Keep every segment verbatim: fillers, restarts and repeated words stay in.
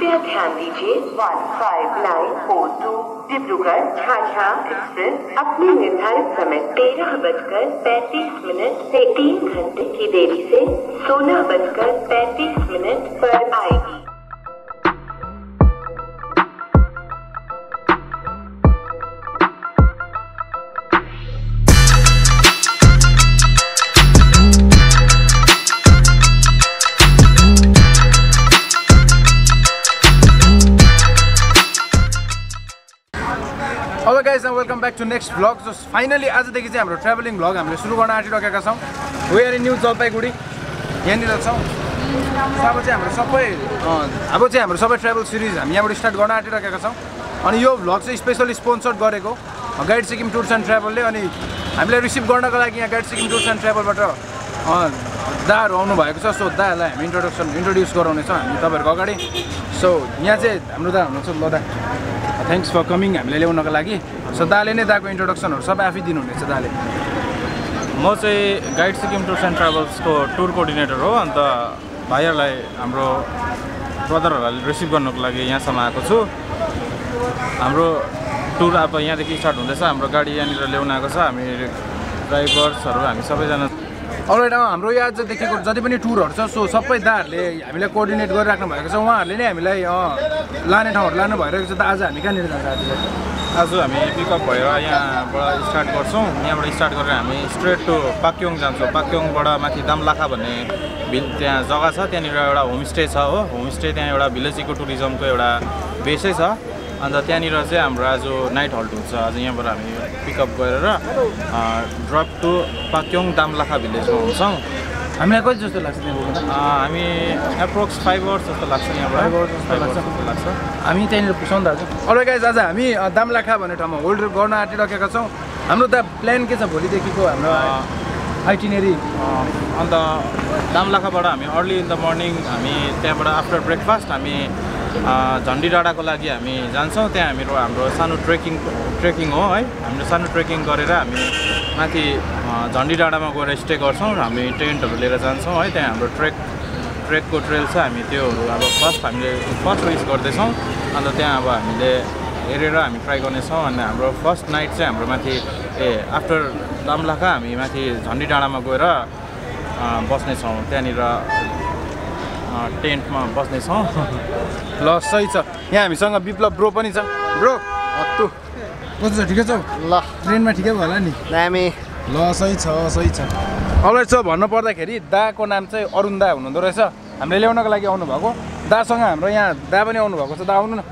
कृपया ध्यान दीजिए पंद्रह नौ बयालीस डिब्रूगढ़ झाझा एक्सप्रेस अपने निर्धारित समय तेरह बजकर पैंतीस मिनट से तीन घंटे की देरी से सोलह बजकर पैंतीस मिनट पर आएगी। Hello guys and welcome back to next blog. So finally आज देखि हम ट्रैवलिंग ब्लॉग हमें सुरू करना आँटिरहेका छौं। We are in New Jalpaiguri यहाँ छौं। अब हम सब अब हम सब ट्रैवल सीरीज हम यहाँ स्टार्ट गर्न आँटिरहेका छौं। अनि यो ब्लॉग चाहिँ स्पेशली स्पोन्सर्ड गरेको गाइड सिक्किम टूर्स एंड ट्रैवल्सले अनि हामीलाई रिसिभ गर्नका लागि यहाँ गाइड सिक्किम टूर्स एंड ट्रैवलबाट दाहरू आउनु भएको छ। सो दाहरूलाई हामी इन्ट्रोडक्सन इन्ट्रोड्यूस गराउनेछौं हामी तपाईहरुको अगाडि। सो यहाँ चाहिँ हाम्रो दा हुनुहुन्छ। ल दा, थैंक्स फर कमिंग हमें ल्याउनको लागि। सो दाले नै दाको इन्ट्रोडक्सनहरु सब आफै दिनु हुनेछ। दाले म चाहिँ guide Sikkim tours and travels को टूर कोर्डिनेटर हो। अन्त भाइहरुलाई हाम्रो ब्रदरहरुलाई रिसिभ गर्नको लागि यहाँसम्म आएको छु। हाम्रो टूर अब यहाँदेखि स्टार्ट हुँदैछ। हाम्रो गाडी यहाँनिर ल्याउन आएको छ। हामी ड्राइभर्सहरु हामी सबैजना अलरेडी हाम्रो यहाँ आजदेखिको जति पनि टुरहरु छ सो सबै दाहरूले हामीलाई कोअर्डिनेट गरिराख्नु भएको छ। उहाँहरूले नै हामीलाई लाने ठाउँहरु लानु भइरहेको छ। त आज हामी कहाँनिर जान्छ? आज हामी पिकअप भएर यहाँबाट स्टार्ट गर्छौँ। यहाँबाट स्टार्ट गरेर हामी स्ट्रेट टु पाक्योङ जान्छौँ। पाक्योङबाट माथि दामलाखा भन्ने त्यहाँ जग्गा छ। त्यहाँनिर एउटा होमस्टे छ। हो होमस्टे त्यहाँ एउटा भिलेज इको टुरिज्मको एउटा बेसै छ। अन्त त्यहाँनिर चाहिँ हाम्रो आज नाइट हल्ट हुन्छ। आज यहाँबाट हामी पिकअप गरेर ड्रप टु पाक्योङ दामलाखा भिलेजमा हुन्छौँ। हामीलाई कति जस्तो लाग्छ? हामी एप्रोक्स फाइभ आवर्स जस्तो लाग्छ। यहाँ फाइभ आवर्स फाइभ आवर्स जस्तो लाग्छ। हामी त्यहाँनिर पुग्छौँ दाजु। अरू गाइज आज हामी दामलाखा भन्ने ठाउँमा होल्ड गर्न आँटिरहेका छौँ। हाम्रो त प्लान के छ भोलिदेखिको हाम्रो आइटिनेरी? अन्त दामलाखाबाट हामी अर्ली इन द मर्निङ हामी त्यहाँबाट आफ्टर ब्रेकफास्ट हामी झन्डी डाँडाको लागि हामी जान्छौँ। त्यहाँ हाम्रो हाम्रो सानो ट्रेकिङ ट्रेकिङ हो है। हाम्रो सानो ट्रेकिङ गरेर हामी माथि झन्डी डाँडामा गएर स्टे गर्छौँ। हामी टेन्टहरू लिएर जान्छौँ है। त्यहाँ हाम्रो ट्रेक ट्रेकको ट्रेल छ। हामी त्योहरू अब फर्स्ट हामीले फर्स्ट उइस गर्दैछौँ। अन्त त्यहाँ अब हामीले हेरेर हामी ट्राई गर्नेछौँ। अनि हाम्रो फर्स्ट नाइट चाहिँ हाम्रो माथि ए आफ्टर दामलाखा हामी माथि झन्डी डाँडामा गएर बस्नेछौँ। त्यहाँनिर टेन्टमा बस्नेछौँ। ल सही छ। यहाँ हामीसँग बिप्लब ब्रो पनि छ। ब्रो हत्तु कस्तो छ? ठिकै छ। ल ट्रेनमा ठिकै भयो होला नि दामी? ल सही छ सही छ। अलरेडी छ भन्नुपर्दाखेरि दाको नाम चाहिँ अरुण दा हुनुहुँदो रहेछ। हामीले ल्याउनको लागि आउनुभएको। दासँग हाम्रो यहाँ दा पनि आउनुभएको छ। दा आउनु न।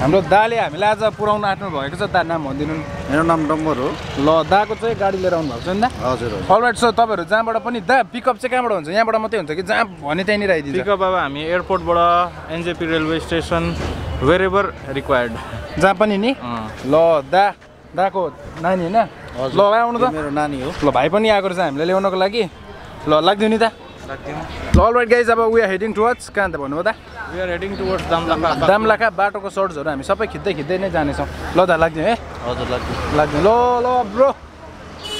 हाम्रो दाले हामीलाई आज पुऱ्याउनु आँट्नु भएको छ। दा नाम भनिदिनु। मेरो नाम डम्बर हो। ल दाको चाहिँ गाडी लिएर आउनु भएको छ नि दा? हजुर हजुर। अलराइट। सो तपाईँहरू जहाँबाट पनि दा पिकअप चाहिँ कहाँबाट हुन्छ? यहाँबाट मात्रै हुन्छ कि जहाँ भने त्यहीँनिर आइदिन्छ पिकअप? अब हामी एयरपोर्टबाट NJP railway station wherever required जहाँ पनि नि। ल दा दाको नानी होइन? ल आउनु त। मेरो नानी हो। ल भाइ पनि आएको रहेछ हामीलाई ल्याउनको लागि। ल लाग्दियो नि दा? लाग्दियो। अलराइट गाइज अब वी आर हेडिङ टुवर्ड्स कहाँ त भन्नुभयो दा? We are heading towards Damlakha. Damlakha बाटोको सर्ट्सहरू हामी सबै खिच्दै खिच्दै नै जानेछौँ। ल दा लाग्दियो है? हजुर लाग्दियो लाग्दियो। ल ल ब्रो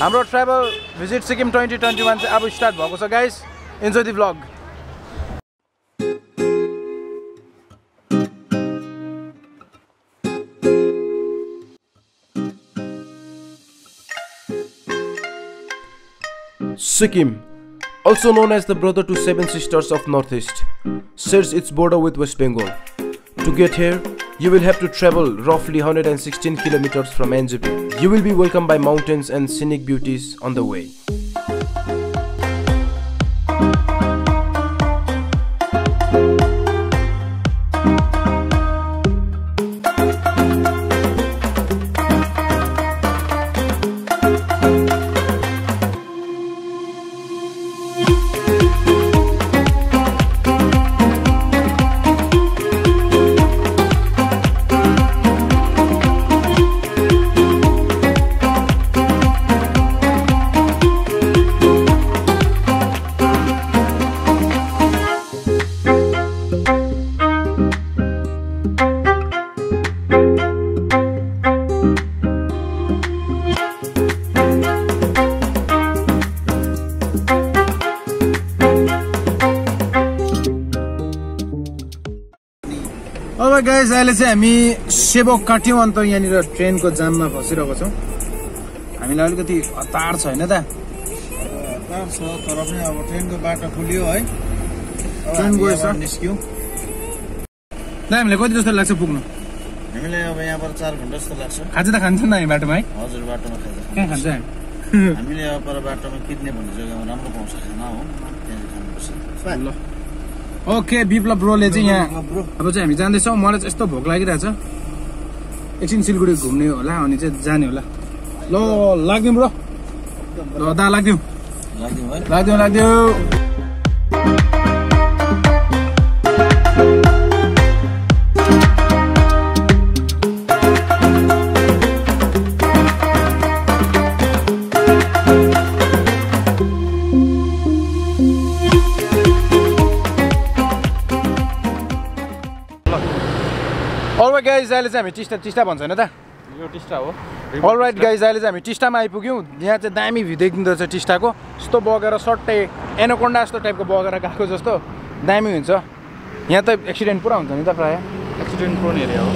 हाम्रो travel visit Sikkim twenty twenty one चाहिँ अब स्टार्ट भएको छ guys. Enjoy the blog. Sikkim, also known as the brother to Seven Sisters of Northeast, shares its border with West Bengal. To get here, you will have to travel roughly one hundred sixteen kilometers from N J P. You will be welcomed by mountains and scenic beauties on the way. अब guys अहिले चाहिँ हामी सेबोक काट्यौं अन्त यहाँनिर ट्रेनको जाममा फसिरहेको छौँ। हामीलाई अलिकति हतार छ हैन त? हतार छ तर पनि अब ट्रेनको बाटो खुल्यो है। ट्रेन गएछ निस्क्यौ। हामीलाई कति जस्तो लाग्छ पुग्नु? हामीलाई अब यहाँबाट चार घण्टा जस्तो लाग्छ। खाजा त खान्छौँ नि बाटोमा है? हजुर बाटोमा खाजा। के खान्छ? हामीले अब पर बाटोमा किड्ने भन्ने जग्गामा राम्रो पाउँछ खाना हो। त्यहाँ खानुपर्छ। ल ओके बिप्लप ब्रोले चाहिँ यहाँ अब चाहिँ हामी जाँदैछौँ। मलाई चाहिँ यस्तो भोक लागिरहेछ, एकछिन सिलगढी घुम्ने होला अनि चाहिँ जाने होला। ल लाग्दिउँ ब्रो, ल दा लाग्दिउँ लाग्दिउँ लाग्दिउँ गाइज अहिले चाहिँ हामी टिस्टा टिस्टा भन्छ हैन त? यो टिस्टा हो। अलराइट गाइज अहिले चाहिँ हामी टिस्टामा आइपुग्यौँ। यहाँ चाहिँ दामी भ्यू देखिँदो रहेछ टिस्टाको, यस्तो बगेर सट्टै एनाकोन्डा जस्तो टाइपको बगेर गएको जस्तो दामी हुन्छ। यहाँ त एक्सिडेन्ट पुरा हुन्छ नि त, प्रायः एक्सिडेन्ट प्रोन एरिया हो।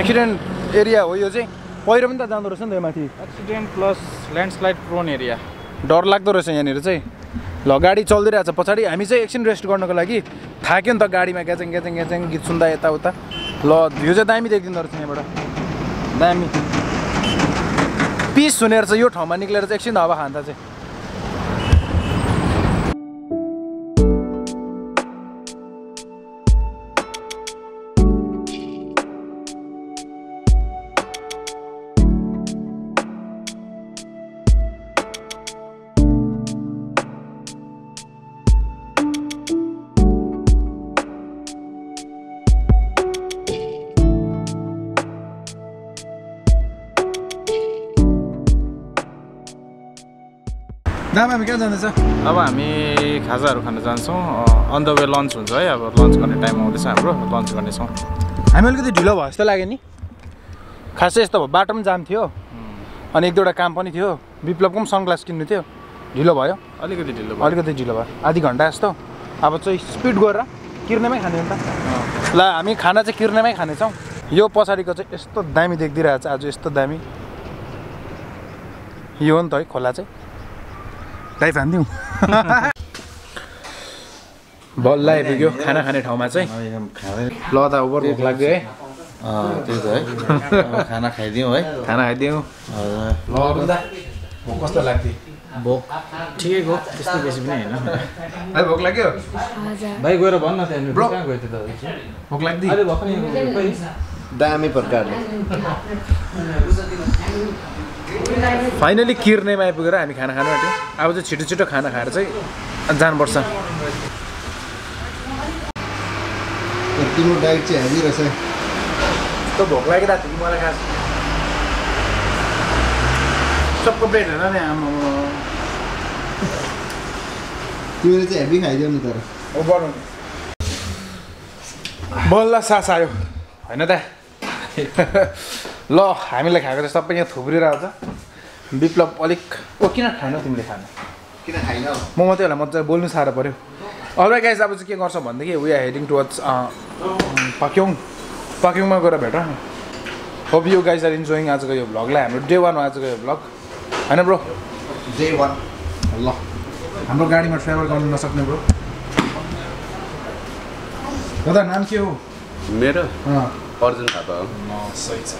एक्सिडेन्ट एरिया हो यो चाहिँ, पहिरो पनि त जाँदो रहेछ नि त यो माथि। Accident plus landslide prone area, डर लाग्दो रहेछ यहाँनिर चाहिँ। ल गाडी चल्दिरहेछ पछाडि, हामी चाहिँ एकछिन रेस्ट गर्नको लागि थाक्यो नि त गाडीमा ग्याचेङ ग्याचेङ ग्याचेङ गीत सुन्दा यताउता। ल भ्यू चाहिँ दामी देखिँदो रहेछ यहाँबाट, दामी पिस सुनेर चाहिँ यो ठाउँमा निक्लेर चाहिँ एकछिन हावा खाँदा चाहिँ दाम। हामी कहाँ जाँदैछ? अब हामी खाजाहरू खान जान्छौँ, अन द वे लन्च हुन्छ है। अब लन्च गर्ने टाइम आउँदैछ हाम्रो, लन्च गर्नेछौँ। हामी अलिकति ढिलो भयो जस्तो लाग्यो नि, खासै यस्तो भयो बाटो पनि जाम थियो अनि एक दुईवटा काम पनि थियो। बिप्लपको पनि सनग्लास किन्नु थियो, ढिलो भयो अलिकति ढिलो भयो अलिकति ढिलो भयो आधी घन्टा जस्तो। अब चाहिँ स्पिड गरेर किर्नेमै खाने त ल, हामी खाना चाहिँ किर्नेमै खानेछौँ। यो पछाडिको चाहिँ यस्तो दामी देखिरहेको छ आज, यस्तो दामी यो हो नि त है खोला चाहिँ। लाइफ हान्दिउँ बल्ल आइपुग्यो खाना खाने ठाउँमा चाहिँ। ल त ओभर भोक लाग्यो है, त्यही त है खाना खाइदिउँ है, खाना खाइदिउँ। ल भोक कस्तो लाग्थ्यो? भोक ठिकैको, त्यस्तो बेसी पनि होइन। भाइ भोक लाग्यो? भाइ गएर भन्न त्यहाँ कहाँ गयो त्यो त? भोक लाग्थ्यो दामी प्रकारले। फाइनली किर्नेमा आइपुगेर हामी खाना खानु आँट्यौँ। अब चाहिँ छिटो छिटो खाना खाएर चाहिँ जानुपर्छ। तिम्रो डाइट चाहिँ हेभी रहेछ, यस्तो भोक लागिरहेको थियो कि मलाई खास सबको पेट होइन नि। आमा तिमीले चाहिँ हेभी खाइदियो नि तर हो बनाउनु। बल्ल सास आयो होइन त? ल हामीलाई खाएको त सबै यहाँ थुप्रिरहेको छ। बिप्लप अलिक ओ किन खाएनौ तिमीले? खाना किन खाएनौ? म मात्रै होला, मजाले बोल्नु साह्रो पऱ्यो। अलराइट गाइस अब चाहिँ के गर्छौँ भनेदेखि we are heading towards Pakyong. पाक्योङमा गएर भेट। Hope you guys are enjoying आजको यो भ्लगलाई। हाम्रो डे वान हो आजको यो भ्लग होइन ब्रो? Day one. ल हाम्रो गाडीमा ट्राभल गर्नु नसक्ने ब्रो दादा नाम के हो? मेरो अर्जुन थापा हो। सही छ।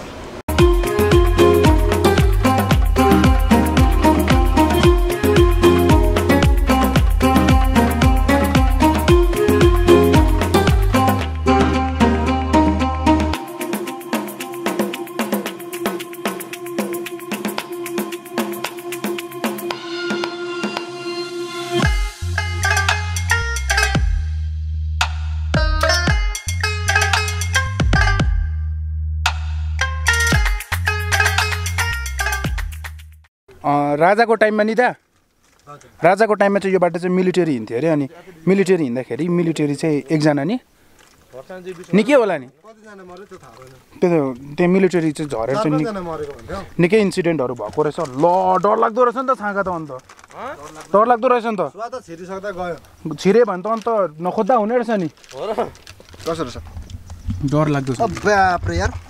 राजाको टाइममा नि त राजाको टाइममा चाहिँ यो बाटो चाहिँ मिलिटेरी हिँड्थ्यो अरे। अनि मिलिटेरी हिँड्दाखेरि मिलिटेरी चाहिँ एकजना नि नि के होला नि त्यो त्यो मिलिटेरी चाहिँ झरेर चाहिँ निकै इन्सिडेन्टहरू भएको रहेछ। ल डर लाग्दो रहेछ नि त छाँगा त, अन्त डर लाग्दो रहेछ नि त। छिरिसक्दा गयो, छिरे भने त अन्त नखोज्दा हुने रहेछ नि। कसो रहेछ डर लाग्दो। अब बाप रे यार